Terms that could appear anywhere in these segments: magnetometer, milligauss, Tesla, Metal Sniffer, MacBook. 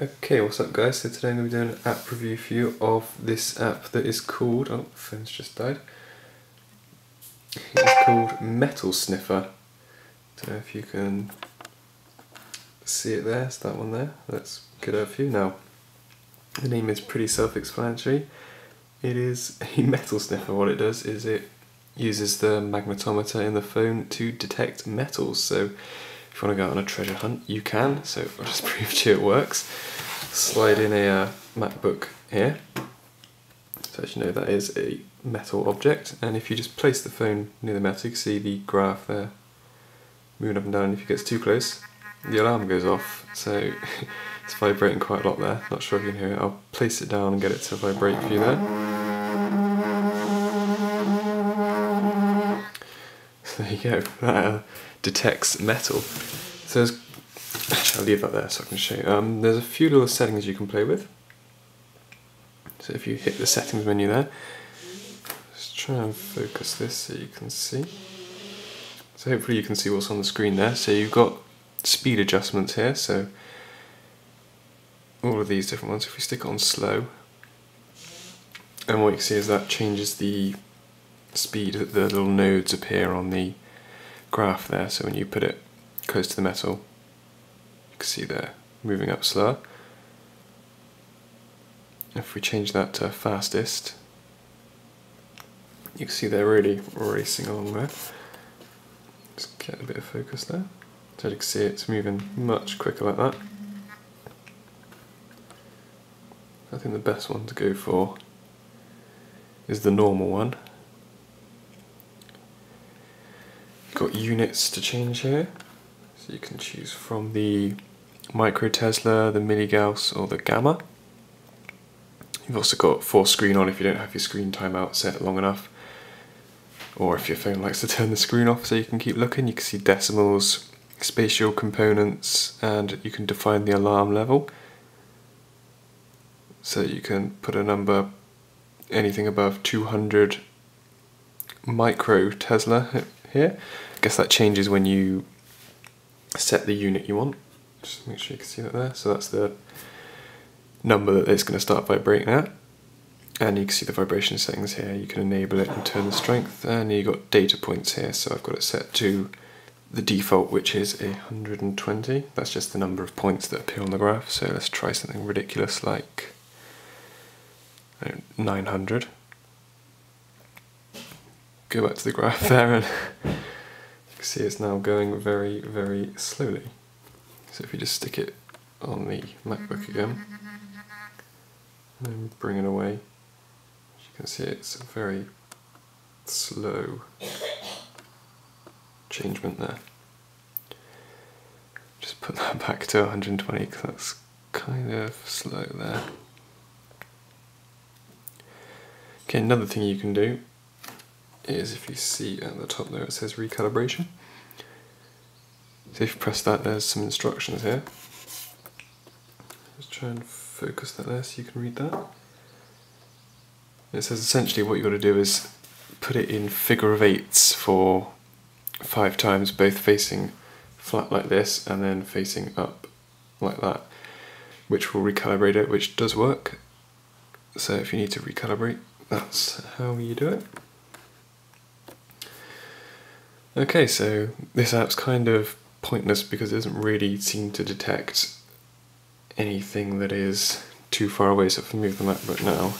Okay, what's up guys? So today I'm going to be doing an app review for you of this app that is called, oh, phone's just died. It's called Metal Sniffer. Don't know if you can see it there, it's that one there. Let's get it up for you now. The name is pretty self-explanatory. It is a metal sniffer. What it does is it uses the magnetometer in the phone to detect metals. So if you want to go out on a treasure hunt, you can, so I'll just prove to you it works. Slide in a MacBook here, so as you know that is a metal object, and if you just place the phone near the metal, you can see the graph there moving up and down, and if it gets too close, the alarm goes off, so it's vibrating quite a lot there. Not sure if you can hear it, I'll place it down and get it to vibrate for you there. So there you go. That detects metal. So there's, actually I'll leave that there so I can show you. There's a few little settings you can play with. So if you hit the settings menu there, let's try and focus this so you can see. So hopefully you can see what's on the screen there. So you've got speed adjustments here, so all of these different ones. If we stick it on slow, and what you can see is that changes the speed that the little nodes appear on the graph there, so when you put it close to the metal, you can see they're moving up slower. If we change that to fastest, you can see they're really racing along there. Just get a bit of focus there. So you can see it's moving much quicker like that. I think the best one to go for is the normal one. Got units to change here, so you can choose from the micro Tesla, the milligauss, or the gamma. You've also got force screen on if you don't have your screen timeout set long enough, or if your phone likes to turn the screen off so you can keep looking. You can see decimals, spatial components, and you can define the alarm level. So you can put a number, anything above 200 micro Tesla here. I guess that changes when you set the unit you want. Just make sure you can see that there. So that's the number that it's going to start vibrating at. And you can see the vibration settings here. You can enable it and turn the strength. And you've got data points here. So I've got it set to the default, which is 120. That's just the number of points that appear on the graph. So let's try something ridiculous like 900. Go back to the graph there and you can see it's now going very, very slowly. So if you just stick it on the MacBook again and then bring it away, as you can see it's a very slow changement there. Just put that back to 120 because that's kind of slow there. Okay, another thing you can do is if you see at the top there it says recalibration. So if you press that, there's some instructions here. Just try and focus that there so you can read that. It says essentially what you've got to do is put it in figure of eights for 5 times, both facing flat like this and then facing up like that, which will recalibrate it, which does work. So if you need to recalibrate, that's how you do it. Okay, so this app's kind of pointless because it doesn't really seem to detect anything that is too far away, so if I move the MacBook now,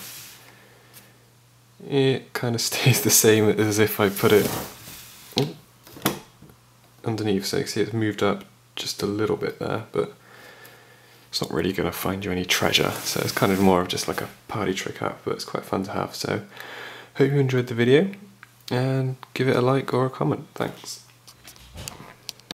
it kind of stays the same as if I put it underneath, so you can see it's moved up just a little bit there, but it's not really going to find you any treasure, so it's kind of more of just like a party trick app, but it's quite fun to have, so hope you enjoyed the video. And give it a like or a comment. Thanks.